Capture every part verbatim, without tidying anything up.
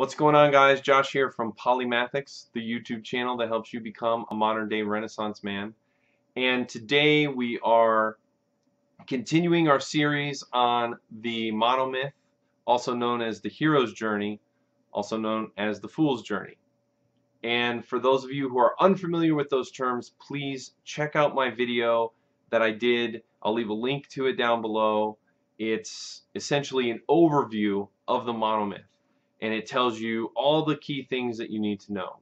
What's going on, guys? Josh here from Polymathics, the YouTube channel that helps you become a modern-day Renaissance man. And today we are continuing our series on the monomyth, also known as the Hero's Journey, also known as the Fool's Journey. And for those of you who are unfamiliar with those terms, please check out my video that I did. I'll leave a link to it down below. It's essentially an overview of the monomyth, and it tells you all the key things that you need to know.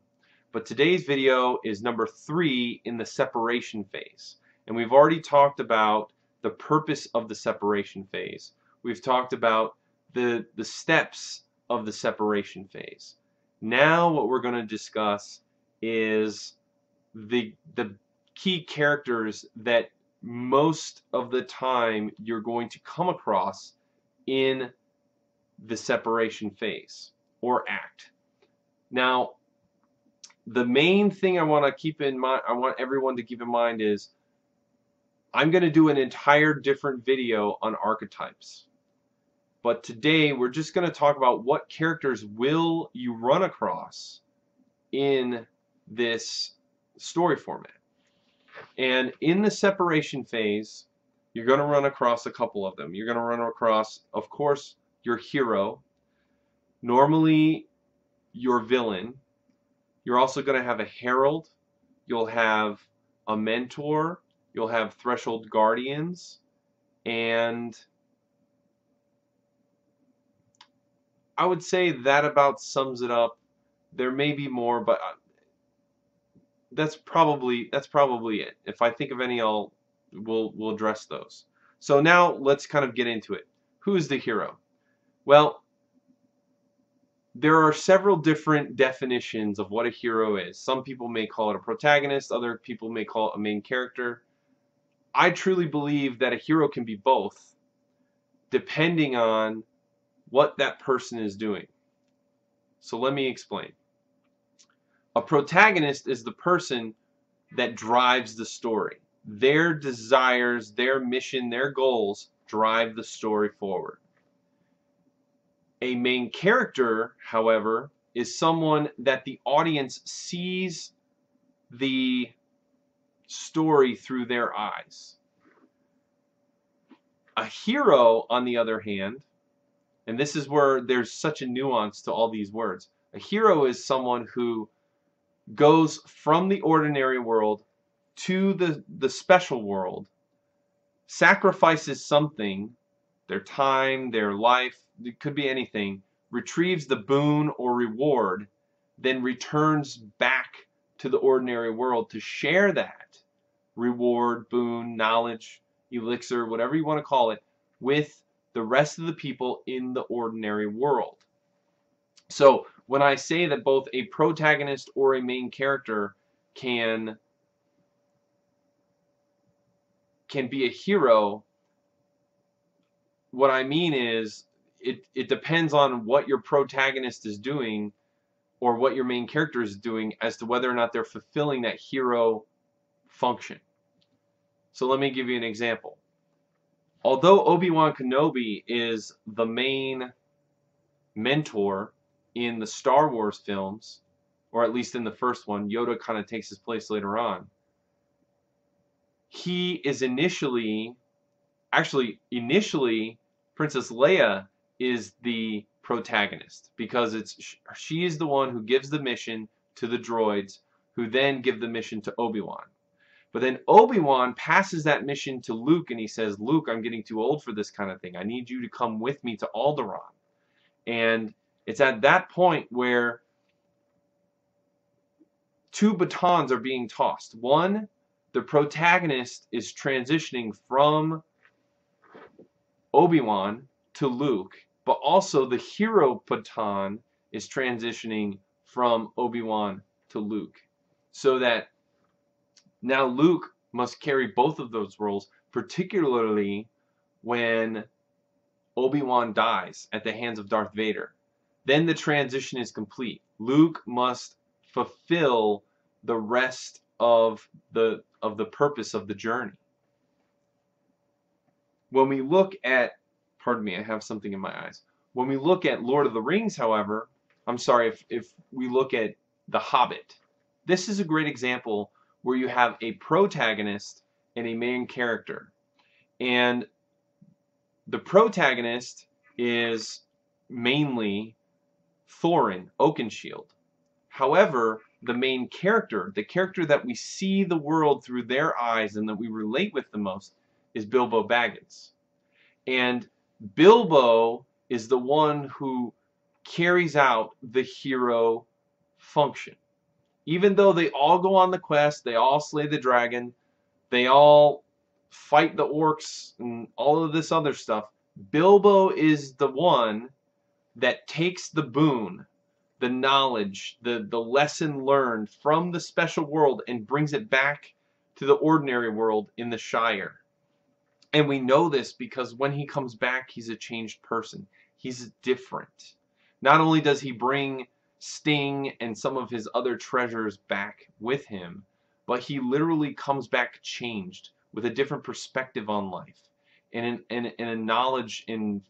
But today's video is number three in the separation phase. And we've already talked about the purpose of the separation phase. We've talked about the, the steps of the separation phase. Now what we're going to discuss is the, the key characters that most of the time you're going to come across in the separation phase or act. Now, the main thing I want to keep in mind, I want everyone to keep in mind, is I'm going to do an entire different video on archetypes. But today we're just going to talk about what characters will you run across in this story format. And in the separation phase, you're going to run across a couple of them. You're going to run across, of course, your hero, normally your villain. You're also going to have a herald, you'll have a mentor, you'll have threshold guardians, and I would say that about sums it up. There may be more, but that's probably that's probably it. If I think of any, I'll we'll we'll address those. So now let's kind of get into it. Who is the hero? Well, there are several different definitions of what a hero is. Some people may call it a protagonist, other people may call it a main character. I truly believe that a hero can be both, depending on what that person is doing. So let me explain. A protagonist is the person that drives the story. Their desires, their mission, their goals drive the story forward. A main character, however, is someone that the audience sees the story through their eyes. A hero, on the other hand, and this is where there's such a nuance to all these words, a hero is someone who goes from the ordinary world to the, the special world, sacrifices something, their time, their life, it could be anything, retrieves the boon or reward, then returns back to the ordinary world to share that reward, boon, knowledge, elixir, whatever you want to call it, with the rest of the people in the ordinary world. So when I say that both a protagonist or a main character can, can be a hero, what I mean is it, it depends on what your protagonist is doing or what your main character is doing as to whether or not they're fulfilling that hero function. So let me give you an example. Although Obi-Wan Kenobi is the main mentor in the Star Wars films, or at least in the first one, Yoda kind of takes his place later on, he is initially... Actually, initially, Princess Leia is the protagonist because it's she is the one who gives the mission to the droids, who then give the mission to Obi-Wan. But then Obi-Wan passes that mission to Luke, and he says, "Luke, I'm getting too old for this kind of thing. I need you to come with me to Alderaan." And it's at that point where two batons are being tossed. One, the protagonist is transitioning from Obi-Wan to Luke, but also the hero baton is transitioning from Obi-Wan to Luke, so that now Luke must carry both of those roles, particularly when Obi-Wan dies at the hands of Darth Vader. Then the transition is complete. Luke must fulfill the rest of the of the purpose of the journey. When we look at, pardon me, I have something in my eyes. When we look at Lord of the Rings, however, I'm sorry, if, if we look at The Hobbit, this is a great example where you have a protagonist and a main character. And the protagonist is mainly Thorin Oakenshield. However, the main character, the character that we see the world through their eyes and that we relate with the most, is Bilbo Baggins. And Bilbo is the one who carries out the hero function. Even though they all go on the quest, they all slay the dragon, they all fight the orcs and all of this other stuff, Bilbo is the one that takes the boon, the knowledge, the, the lesson learned from the special world and brings it back to the ordinary world in the Shire. And we know this because when he comes back, he's a changed person. He's different. Not only does he bring Sting and some of his other treasures back with him, but he literally comes back changed with a different perspective on life and in, in, in a knowledge in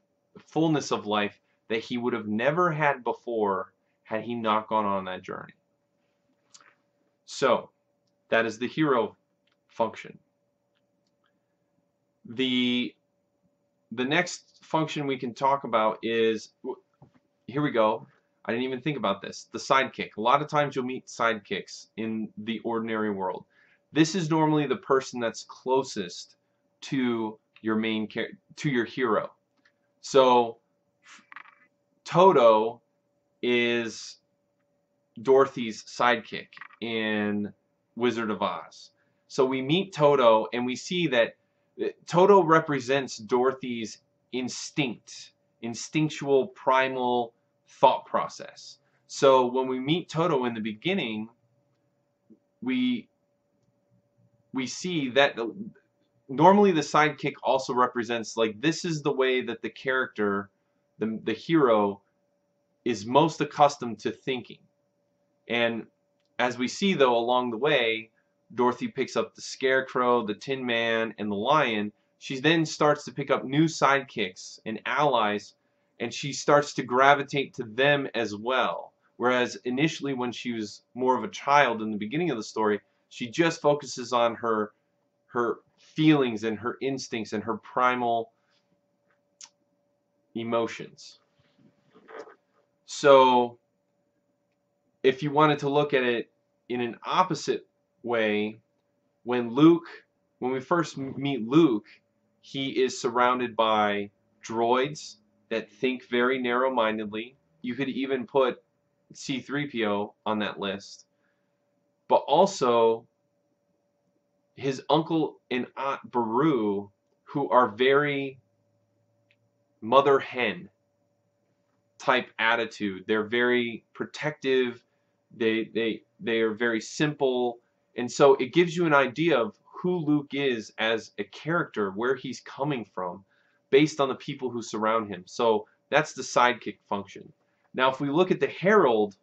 fullness of life that he would have never had before had he not gone on that journey. So that is the hero function. The, the next function we can talk about is, here we go, I didn't even think about this, the sidekick. A lot of times you'll meet sidekicks in the ordinary world. This is normally the person that's closest to your main char- to your hero. So Toto is Dorothy's sidekick in Wizard of Oz. So we meet Toto and we see that Toto represents Dorothy's instinct, instinctual, primal thought process. So when we meet Toto in the beginning, we we see that normally the sidekick also represents, like, this is the way that the character, the, the hero, is most accustomed to thinking. And as we see, though, along the way, Dorothy picks up the Scarecrow, the Tin Man, and the Lion. She then starts to pick up new sidekicks and allies, and she starts to gravitate to them as well. Whereas initially when she was more of a child in the beginning of the story, she just focuses on her, her feelings and her instincts and her primal emotions. So if you wanted to look at it in an opposite way, when Luke, when we first meet Luke, he is surrounded by droids that think very narrow-mindedly. You could even put C three P O on that list. But also his uncle and aunt Beru, who are very mother hen type attitude. They're very protective. They they they are very simple. And so it gives you an idea of who Luke is as a character, where he's coming from, based on the people who surround him. So that's the sidekick function. Now, if we look at the herald,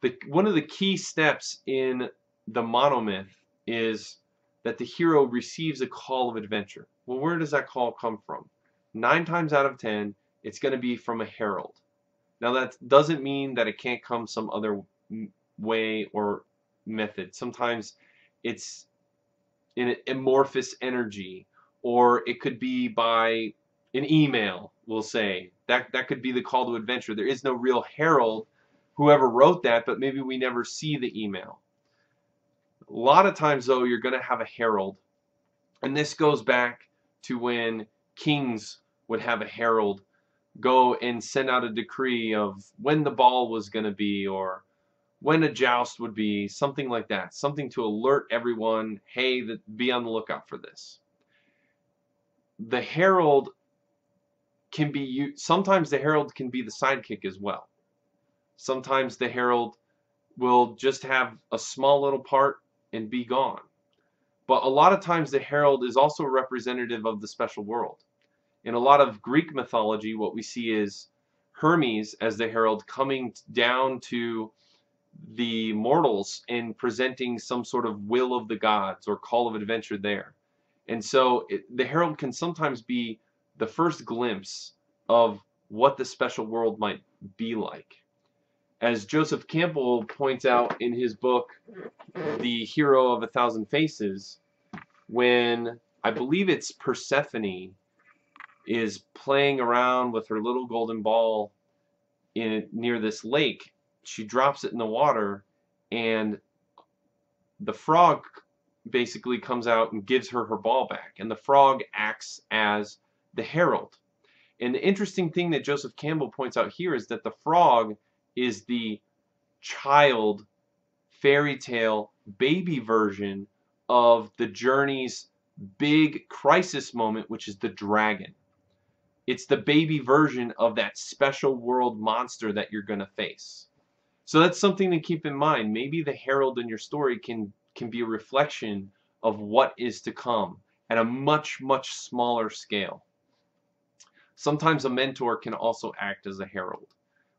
the, one of the key steps in the monomyth is that the hero receives a call of adventure. Well, where does that call come from? Nine times out of ten, it's going to be from a herald. Now, that doesn't mean that it can't come some other way or method. Sometimes it's an amorphous energy, or it could be by an email, we'll say. That, that could be the call to adventure. There is no real herald, whoever wrote that, but maybe we never see the email. A lot of times, though, you're going to have a herald. And this goes back to when kings would have a herald go and send out a decree of when the ball was going to be, or when a joust would be, something like that, something to alert everyone, hey, that be on the lookout for this. The herald can be used, sometimes the herald can be the sidekick as well. Sometimes the herald will just have a small little part and be gone. But a lot of times the herald is also representative of the special world. In a lot of Greek mythology, what we see is Hermes as the herald coming down to the mortals and presenting some sort of will of the gods or call of adventure there. And so it, the herald can sometimes be the first glimpse of what the special world might be like. as Joseph Campbell points out in his book, The Hero of a Thousand Faces, when I believe it's Persephone is playing around with her little golden ball in near this lake, she drops it in the water, and the frog basically comes out and gives her her ball back, and the frog acts as the herald. And the interesting thing that Joseph Campbell points out here is that the frog is the child fairy tale baby version of the journey's big crisis moment, which is the dragon. It's the baby version of that special world monster that you're going to face. So that's something to keep in mind. Maybe the herald in your story can can be a reflection of what is to come at a much, much smaller scale. Sometimes a mentor can also act as a herald,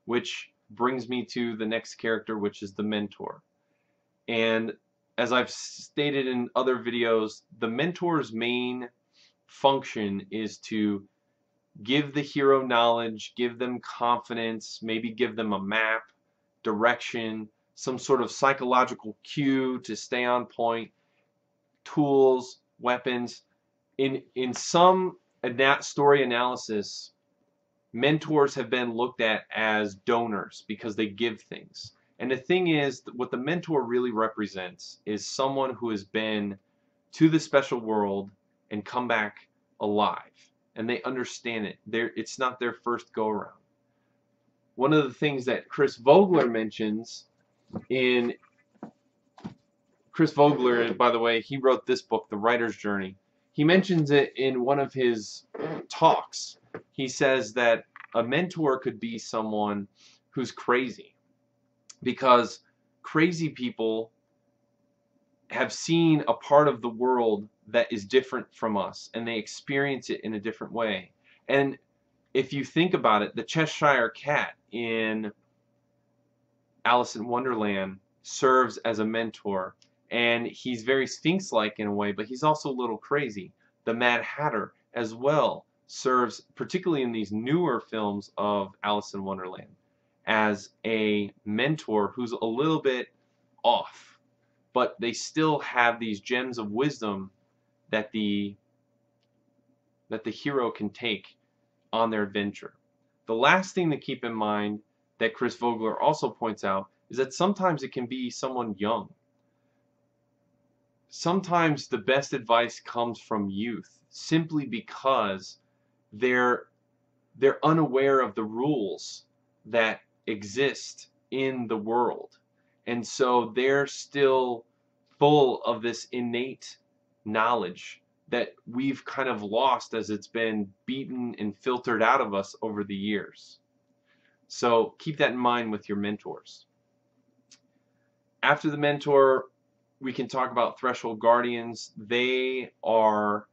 which brings me to the next character, which is the mentor. And as I've stated in other videos, the mentor's main function is to give the hero knowledge, give them confidence, maybe give them a map, direction, some sort of psychological cue to stay on point, tools, weapons. In, in some ana- story analysis, mentors have been looked at as donors because they give things. And the thing is, what the mentor really represents is someone who has been to the special world and come back alive. And they understand it. They're, it's not their first go-around. One of the things that Chris Vogler mentions in... Chris Vogler, by the way, he wrote this book, The Writer's Journey. He mentions it in one of his talks. He says that a mentor could be someone who's crazy, because crazy people have seen a part of the world that is different from us, and they experience it in a different way. And if you think about it, the Cheshire Cat in Alice in Wonderland serves as a mentor, and he's very Sphinx-like in a way, but he's also a little crazy. The Mad Hatter as well serves, particularly in these newer films of Alice in Wonderland, as a mentor who's a little bit off, but they still have these gems of wisdom that the that the hero can take on their adventure. The last thing to keep in mind that Chris Vogler also points out is that sometimes it can be someone young. Sometimes the best advice comes from youth, simply because they're they're unaware of the rules that exist in the world, and so they're still full of this innate knowledge that we've kind of lost as it's been beaten and filtered out of us over the years. So keep that in mind with your mentors. After the mentor, we can talk about threshold guardians. They are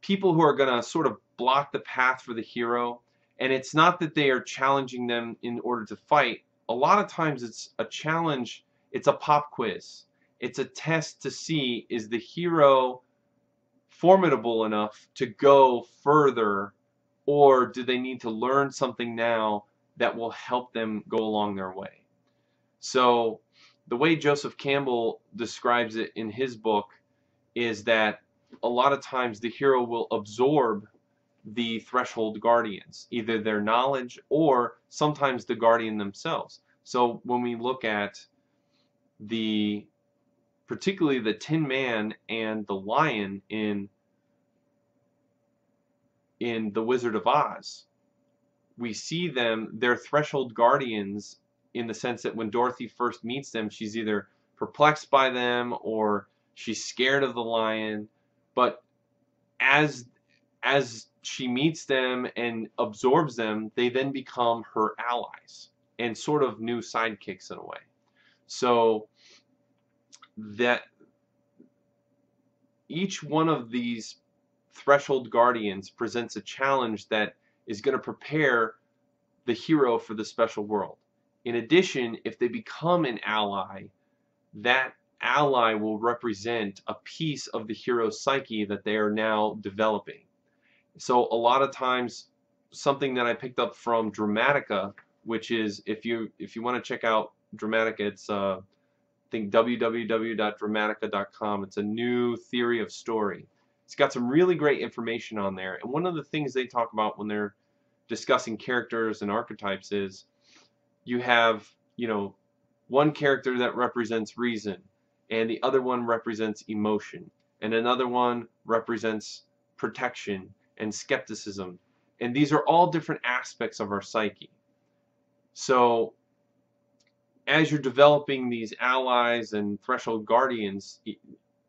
people who are going to sort of block the path for the hero. And it's not that they are challenging them in order to fight. A lot of times it's a challenge, it's a pop quiz. It's a test to see, is the hero formidable enough to go further, or do they need to learn something now that will help them go along their way? So the way Joseph Campbell describes it in his book is that a lot of times the hero will absorb the threshold guardians, either their knowledge or sometimes the guardian themselves. So when we look at the, particularly the Tin Man and the Lion in in the Wizard of Oz, we see them, their threshold guardians, in the sense that when Dorothy first meets them, she's either perplexed by them or she's scared of the lion. But as as she meets them and absorbs them, they then become her allies and sort of new sidekicks in a way. So that each one of these threshold guardians presents a challenge that is going to prepare the hero for the special world. In addition, if they become an ally, that ally will represent a piece of the hero's psyche that they are now developing. So a lot of times, something that I picked up from Dramatica which is, if you if you want to check out Dramatica, it's uh, I think w w w dot dramatica dot com. It's a new theory of story. It's got some really great information on there, and one of the things they talk about when they're discussing characters and archetypes is you have, you know, one character that represents reason, and the other one represents emotion, and another one represents protection and skepticism, and these are all different aspects of our psyche. So as you're developing these allies and threshold guardians,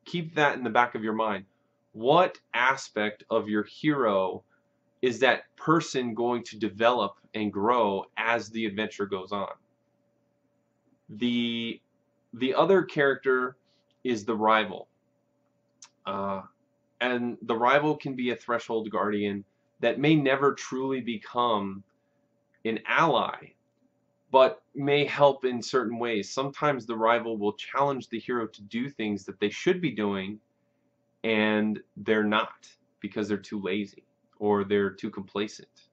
keep that in the back of your mind. What aspect of your hero is that person going to develop and grow as the adventure goes on? The the other character is the rival. Uh, and the rival can be a threshold guardian that may never truly become an ally, but may help in certain ways. Sometimes the rival will challenge the hero to do things that they should be doing, and they're not, because they're too lazy or they're too complacent.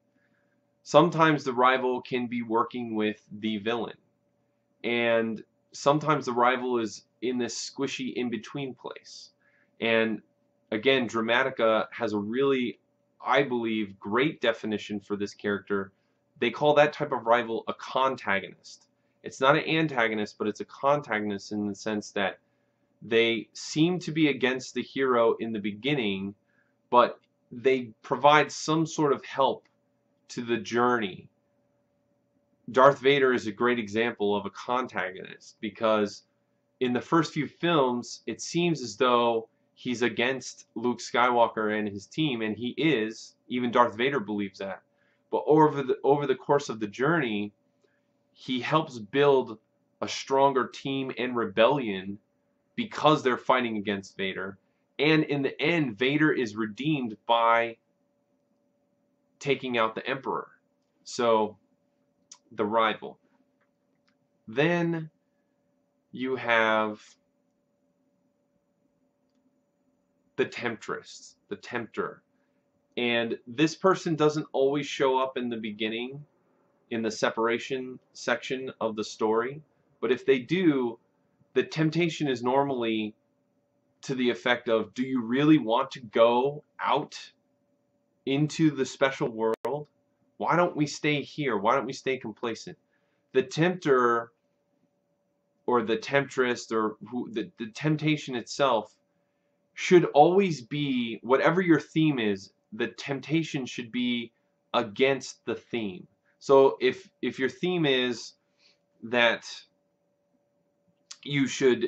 Sometimes the rival can be working with the villain, and sometimes the rival is in this squishy in-between place. And again, Dramatica has a really, I believe, great definition for this character. They call that type of rival a contagonist. It's not an antagonist, but it's a contagonist in the sense that they seem to be against the hero in the beginning, but they provide some sort of help to the journey. Darth Vader is a great example of a contagonist, because in the first few films, it seems as though he's against Luke Skywalker and his team, and he is. Even Darth Vader believes that. But over the, over the course of the journey, he helps build a stronger team and rebellion, because they're fighting against Vader. And in the end, Vader is redeemed by taking out the Emperor. So, the rival. Then you have the temptress, the tempter. And this person doesn't always show up in the beginning, in the separation section of the story. But if they do, the temptation is normally to the effect of, do you really want to go out into the special world? Why don't we stay here? Why don't we stay complacent? The tempter, or the temptress, or who, the, the temptation itself should always be, whatever your theme is, the temptation should be against the theme. So if, if your theme is that you should,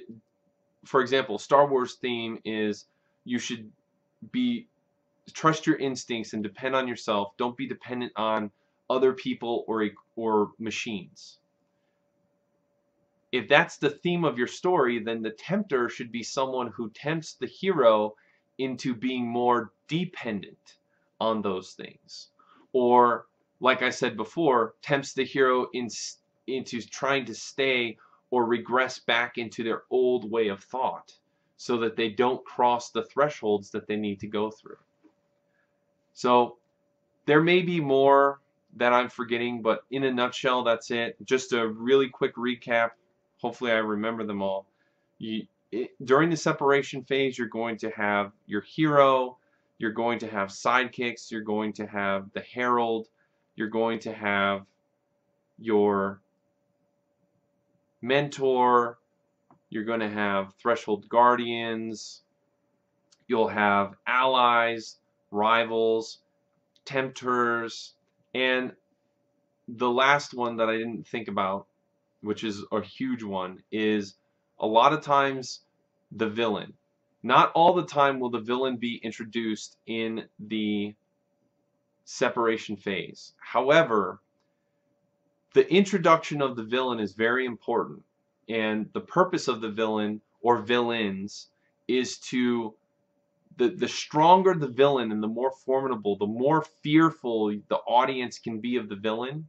for example, Star Wars theme is you should be, trust your instincts and depend on yourself. Don't be dependent on other people or, or machines. If that's the theme of your story, then the tempter should be someone who tempts the hero into being more dependent on those things. Or, like I said before, tempts the hero in, into trying to stay or regress back into their old way of thought, so that they don't cross the thresholds that they need to go through. So there may be more that I'm forgetting, but in a nutshell, that's it. Just a really quick recap. Hopefully I remember them all. You, it, during the separation phase, you're going to have your hero, you're going to have sidekicks, you're going to have the herald, you're going to have your mentor, you're going to have threshold guardians, you'll have allies, rivals, tempters, and the last one that I didn't think about, which is a huge one, is a lot of times the villain. Not all the time will the villain be introduced in the separation phase. However, the introduction of the villain is very important, and the purpose of the villain or villains is to, the, the stronger the villain and the more formidable, the more fearful the audience can be of the villain,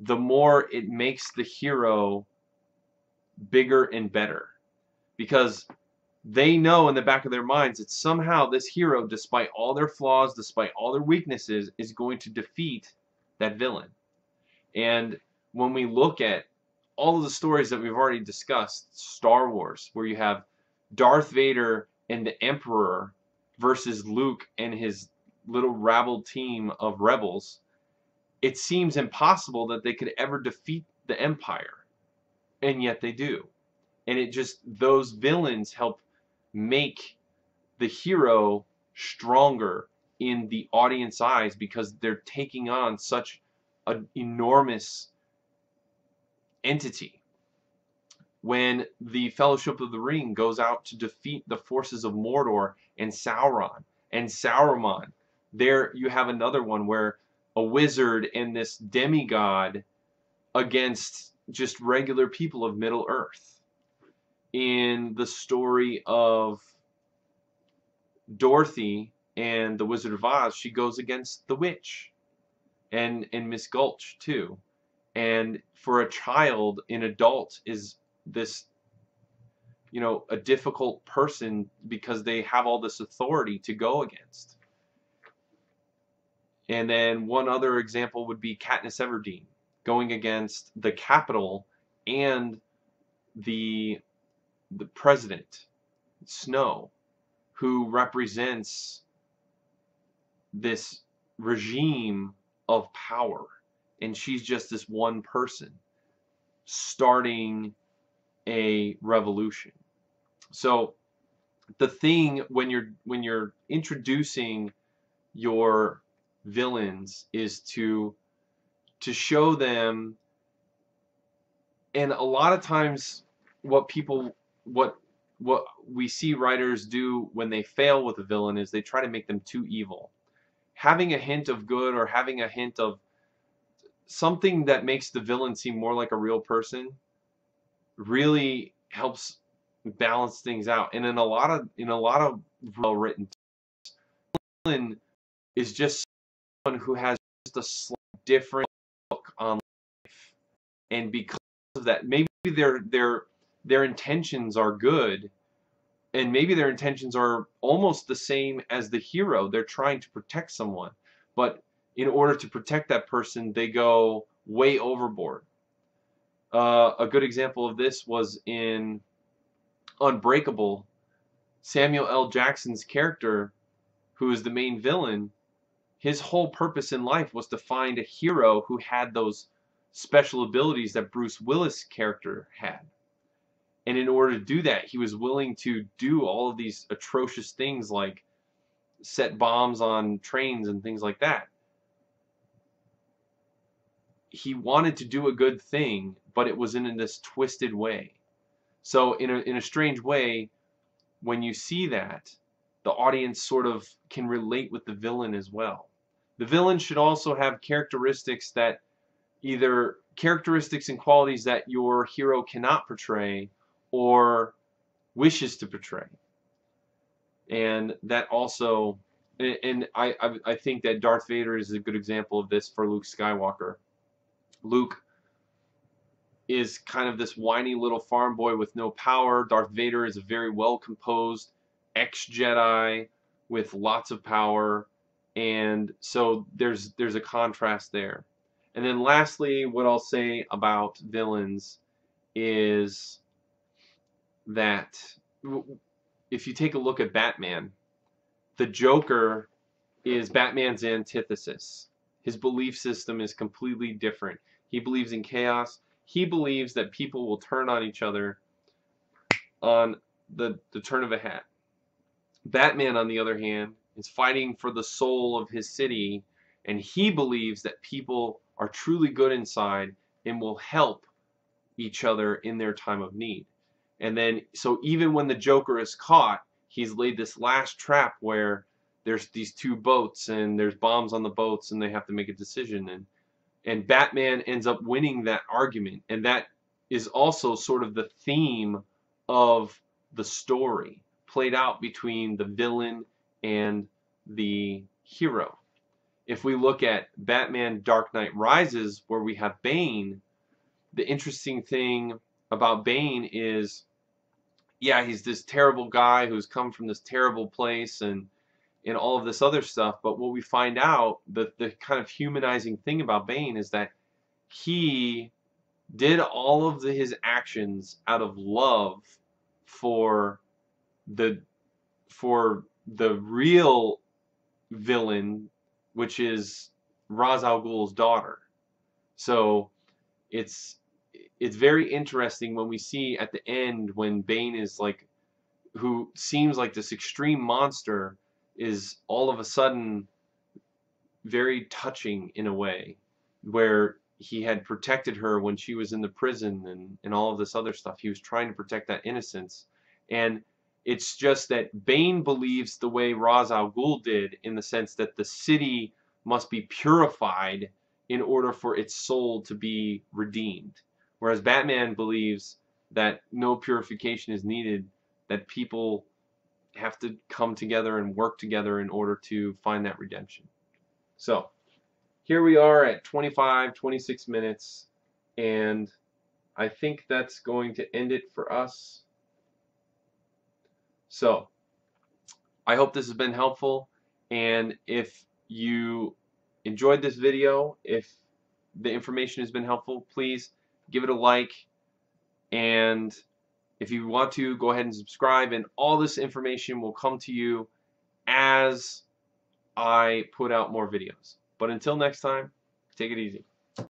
the more it makes the hero bigger and better. Because they know in the back of their minds that somehow this hero, despite all their flaws, despite all their weaknesses, is going to defeat that villain. And when we look at all of the stories that we've already discussed, Star Wars, where you have Darth Vader and the Emperor versus Luke and his little rabble team of rebels, it seems impossible that they could ever defeat the Empire, and yet they do. And it just, those villains help make the hero stronger in the audience eyes, because they're taking on such an enormous entity. When the Fellowship of the Ring goes out to defeat the forces of Mordor and Sauron and Sauron, there you have another one where a wizard and this demigod against just regular people of Middle Earth. In the story of Dorothy and the Wizard of Oz, she goes against the witch and and Miss Gulch too. And for a child, an adult is this, you know, a difficult person because they have all this authority to go against. And then one other example would be Katniss Everdeen going against the Capitol and the the president, Snow, who represents this regime of power, and she's just this one person starting a revolution. So the thing when you're when you're introducing your villains is to to show them, and a lot of times what people what what we see writers do when they fail with a villain is they try to make them too evil. Having a hint of good, or having a hint of something that makes the villain seem more like a real person, really helps balance things out. And in a lot of in a lot of well written villain is just someone who has just a slight different look on life, and because of that, maybe their their their intentions are good, and maybe their intentions are almost the same as the hero. They're trying to protect someone, but in order to protect that person, they go way overboard. Uh, a good example of this was in Unbreakable. Samuel L. Jackson's character, who is the main villain, his whole purpose in life was to find a hero who had those special abilities that Bruce Willis' character had. And in order to do that, he was willing to do all of these atrocious things like set bombs on trains and things like that. He wanted to do a good thing, but it was in this twisted way. So in a, in a strange way, when you see that, the audience sort of can relate with the villain as well. The villain should also have characteristics that either characteristics and qualities that your hero cannot portray or wishes to portray. And that also, and I, I think that Darth Vader is a good example of this for Luke Skywalker. Luke is kind of this whiny little farm boy with no power. Darth Vader is a very well-composed ex-Jedi with lots of power, and so there's there's a contrast there. And then lastly, what I'll say about villains is that if you take a look at Batman, the Joker is Batman's antithesis. His belief system is completely different. He believes in chaos. He believes that people will turn on each other on the, the turn of a hat. Batman, on the other hand, is fighting for the soul of his city, and he believes that people are truly good inside and will help each other in their time of need. And then, so even when the Joker is caught, he's laid this last trap where there's these two boats and there's bombs on the boats and they have to make a decision, and and Batman ends up winning that argument. And that is also sort of the theme of the story played out between the villain and the hero. If we look at Batman Dark Knight Rises, where we have Bane, the interesting thing about Bane is, yeah, he's this terrible guy who's come from this terrible place and and all of this other stuff, but what we find out, the, the kind of humanizing thing about Bane is that he did all of the, his actions out of love for the for the real villain, which is Ra's al Ghul's daughter. So it's it's very interesting when we see at the end when Bane is like, who seems like this extreme monster, is all of a sudden very touching in a way, where he had protected her when she was in the prison and, and all of this other stuff. He was trying to protect that innocence. And it's just that Bane believes the way Ra's al Ghul did, in the sense that the city must be purified in order for its soul to be redeemed. Whereas Batman believes that no purification is needed, that people have to come together and work together in order to find that redemption. So here we are at twenty-five, twenty-six minutes, and I think that's going to end it for us. So I hope this has been helpful, and if you enjoyed this video, if the information has been helpful, please give it a like, and if you want to, go ahead and subscribe, and all this information will come to you as I put out more videos. But until next time, take it easy.